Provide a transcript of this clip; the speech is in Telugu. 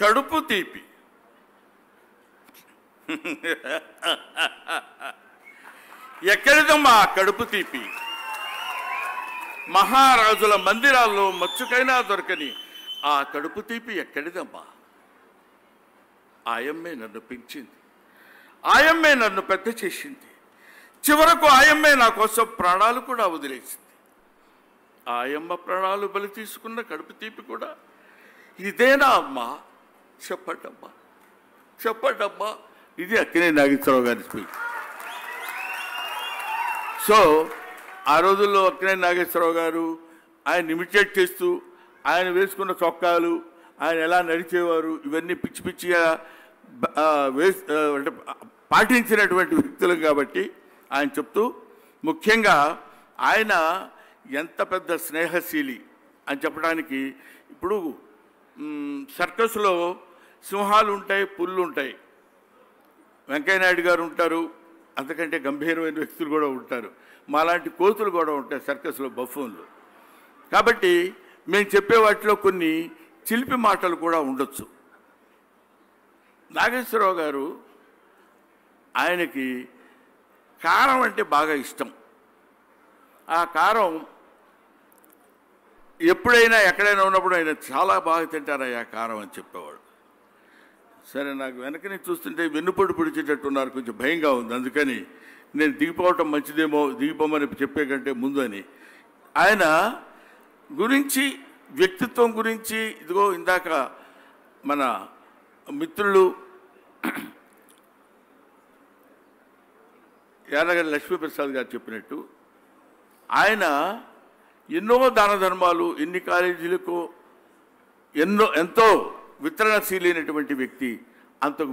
కడుపు తీపి. ఎక్కడిదమ్మా కడుపు తీపి? మహారాజుల మందిరాల్లో మచ్చుకైనా దొరకని ఆ కడుపు తీపి ఎక్కడిదమ్మా? ఆయమ్మే నన్ను పెంచింది, ఆయమ్మే నన్ను పెద్ద చేసింది, చివరకు ఆయమ్మే నా కోసం ప్రాణాలు కూడా వదిలేసింది. ఆయమ్మ ప్రాణాలు బలి తీసుకున్న కడుపు తీపి కూడా ఇదేనా అమ్మా? చెప్పండమ్మా, చెప్పండమ్మా. ఇది అక్కినే నాగేశ్వరరావు గారి స్పీచ్. సో ఆ రోజుల్లో అక్కినే నాగేశ్వరరావు గారు ఆయన ఇమిటేట్ చేస్తూ ఆయన వేసుకున్న చొక్కాలు, ఆయన ఎలా నడిచేవారు, ఇవన్నీ పిచ్చి పిచ్చిగా అంటే పాటించినటువంటి వ్యక్తులు కాబట్టి ఆయన చెప్తూ, ముఖ్యంగా ఆయన ఎంత పెద్ద స్నేహశీలి అని చెప్పడానికి, ఇప్పుడు సర్కస్లో సింహాలు ఉంటాయి, పుళ్ళు ఉంటాయి, వెంకయ్యనాయుడు గారు ఉంటారు, అంతకంటే గంభీరమైన వ్యక్తులు కూడా ఉంటారు, మాలాంటి కోతులు కూడా ఉంటాయి సర్కస్లో, బఫూన్లు. కాబట్టి మేము చెప్పే వాటిలో కొన్ని చిలిపి మాటలు కూడా ఉండొచ్చు. నాగేశ్వరరావు గారు ఆయనకి కారం అంటే బాగా ఇష్టం. ఆ కారం ఎప్పుడైనా ఎక్కడైనా ఉన్నప్పుడు ఆయన చాలా బాగా తింటారయ్యా కారం అని చెప్పేవాడు. సరే, నాకు వెనకని చూస్తుంటే వెన్నుపొడి పొడిచేటట్టున్నారు, కొంచెం భయంగా ఉంది, అందుకని నేను దిగిపోవటం మంచిదేమో, దిగిపోమని చెప్పే కంటే ముందు అని. ఆయన గురించి, వ్యక్తిత్వం గురించి ఇదిగో ఇందాక మన మిత్రులు యాదగిరి లక్ష్మీప్రసాద్ గారు చెప్పినట్టు, ఆయన ఎన్నో దాన ధర్మాలు, ఎన్ని కాలేజీలకు ఎంతో వితరణశీలైనటువంటి వ్యక్తి. అంతకు